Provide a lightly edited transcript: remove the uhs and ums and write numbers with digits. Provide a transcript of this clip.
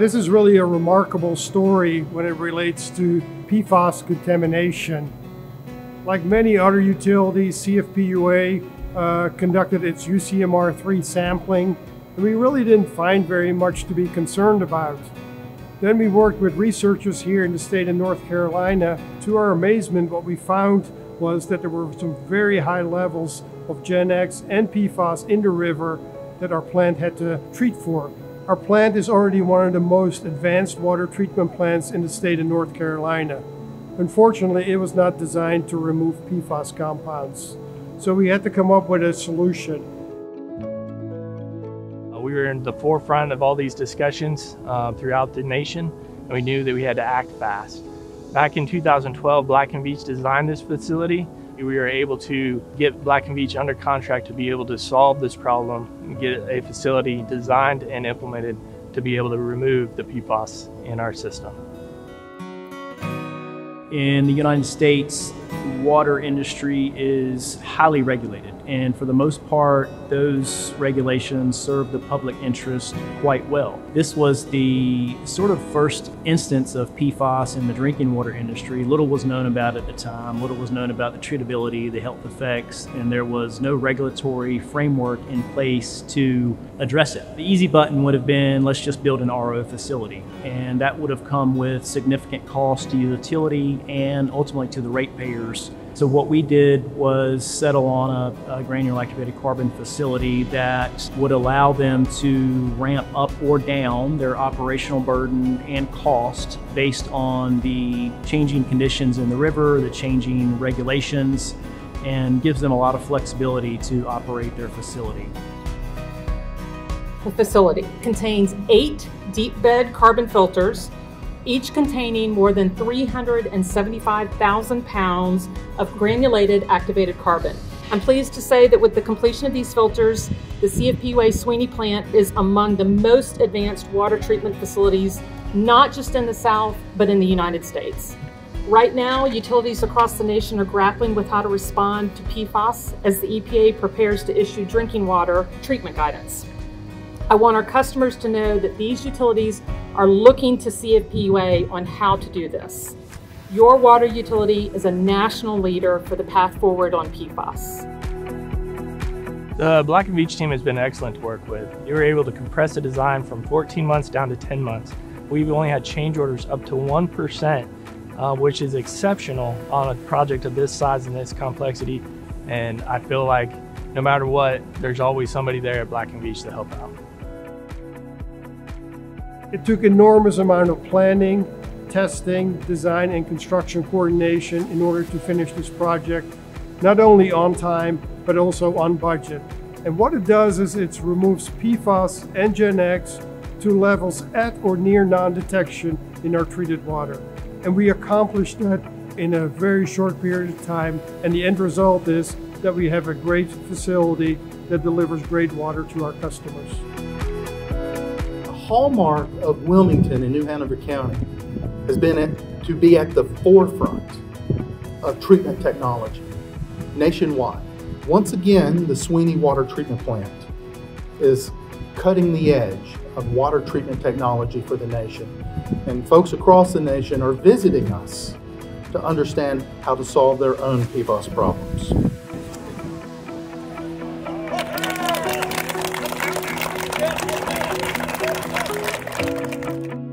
This is really a remarkable story when it relates to PFAS contamination. Like many other utilities, CFPUA conducted its UCMR3 sampling, and we really didn't find very much to be concerned about. Then we worked with researchers here in the state of North Carolina. To our amazement, what we found was that there were some very high levels of Gen X and PFAS in the river that our plant had to treat for. Our plant is already one of the most advanced water treatment plants in the state of North Carolina. Unfortunately, it was not designed to remove PFAS compounds, so we had to come up with a solution. We were in the forefront of all these discussions throughout the nation, and we knew that we had to act fast. Back in 2012, Black & Veatch designed this facility. We were able to get Black & Veatch under contract to be able to solve this problem and get a facility designed and implemented to be able to remove the PFAS in our system. In the United States, the water industry is highly regulated, and for the most part, those regulations serve the public interest quite well. This was the sort of first instance of PFAS in the drinking water industry. Little was known about it at the time. Little was known about the treatability, the health effects, and there was no regulatory framework in place to address it. The easy button would have been, let's just build an RO facility, and that would have come with significant cost to the utility and ultimately to the ratepayers. So what we did was settle on a granular activated carbon facility that would allow them to ramp up or down their operational burden and cost based on the changing conditions in the river, the changing regulations, and gives them a lot of flexibility to operate their facility. The facility contains 8 deep bed carbon filters, each containing more than 375,000 pounds of granulated activated carbon. I'm pleased to say that with the completion of these filters, the CFPUA Sweeney plant is among the most advanced water treatment facilities, not just in the South, but in the United States. Right now, utilities across the nation are grappling with how to respond to PFAS as the EPA prepares to issue drinking water treatment guidance. I want our customers to know that these utilities are looking to CFPUA on how to do this. Your water utility is a national leader for the path forward on PFAS. The Black & Veatch team has been excellent to work with. They were able to compress the design from 14 months down to 10 months. We've only had change orders up to 1%, which is exceptional on a project of this size and this complexity. And I feel like no matter what, there's always somebody there at Black & Veatch to help out. It took an enormous amount of planning, testing, design, and construction coordination in order to finish this project, not only on time, but also on budget. And what it does is it removes PFAS and Gen X to levels at or near non-detection in our treated water. And we accomplished that in a very short period of time. And the end result is that we have a great facility that delivers great water to our customers. The hallmark of Wilmington in New Hanover County has been to be at the forefront of treatment technology nationwide. Once again, the Sweeney Water Treatment Plant is cutting the edge of water treatment technology for the nation. And folks across the nation are visiting us to understand how to solve their own PFAS problems. Thank you.